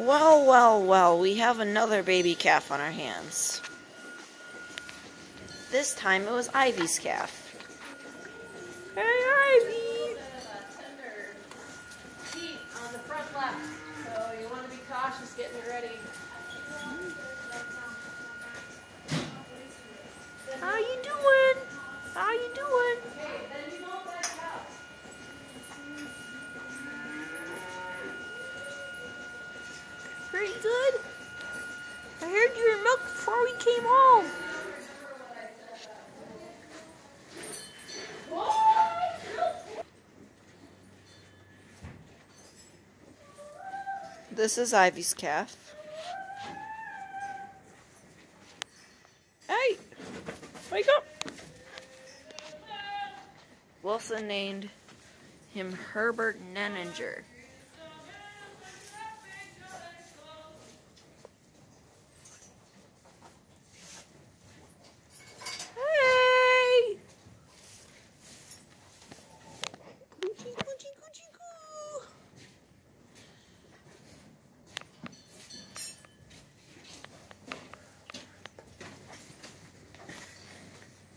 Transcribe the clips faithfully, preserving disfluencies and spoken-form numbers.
Well, well, well, we have another baby calf on our hands. This time it was Ivy's calf. Hey, Ivy! Seat on the front left, so you want to be cautious getting ready. How you doing? How you doing? Okay, then you don't back out. Pretty good. I heard you were milked before we came home. This is Ivy's calf. Hey, wake up. Wilson named him Herbert Nenninger.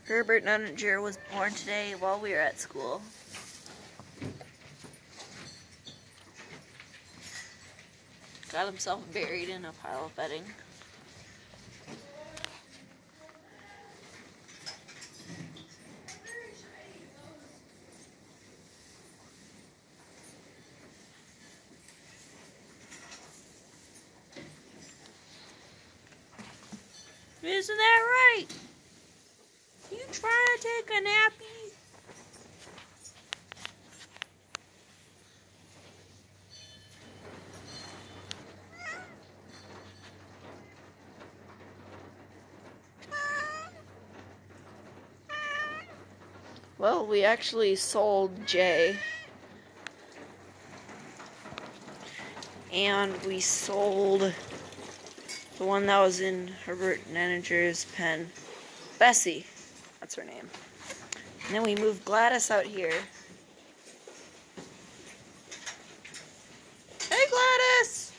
Herbert Nenninger was born today while we were at school. Got himself buried in a pile of bedding. Isn't that right? You trying to take a nappy? Well, we actually sold Jay. And we sold the one that was in Herbert Nenninger's pen, Bessie. That's her name. And then we moved Gladys out here. Hey, Gladys!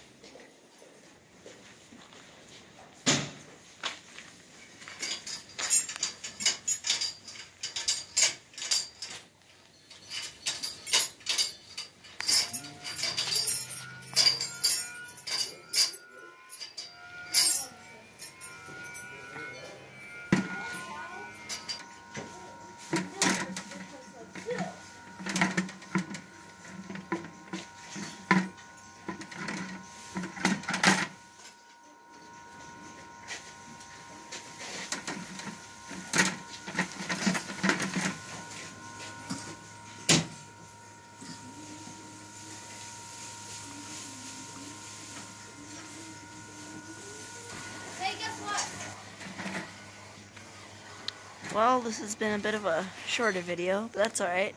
Well, this has been a bit of a shorter video, but that's alright.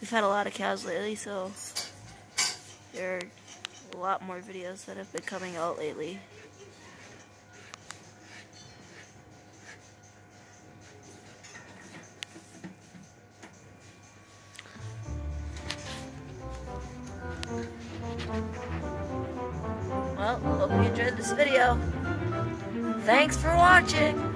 We've had a lot of cows lately, so there are a lot more videos that have been coming out lately. Well, hope you enjoyed this video. Thanks for watching!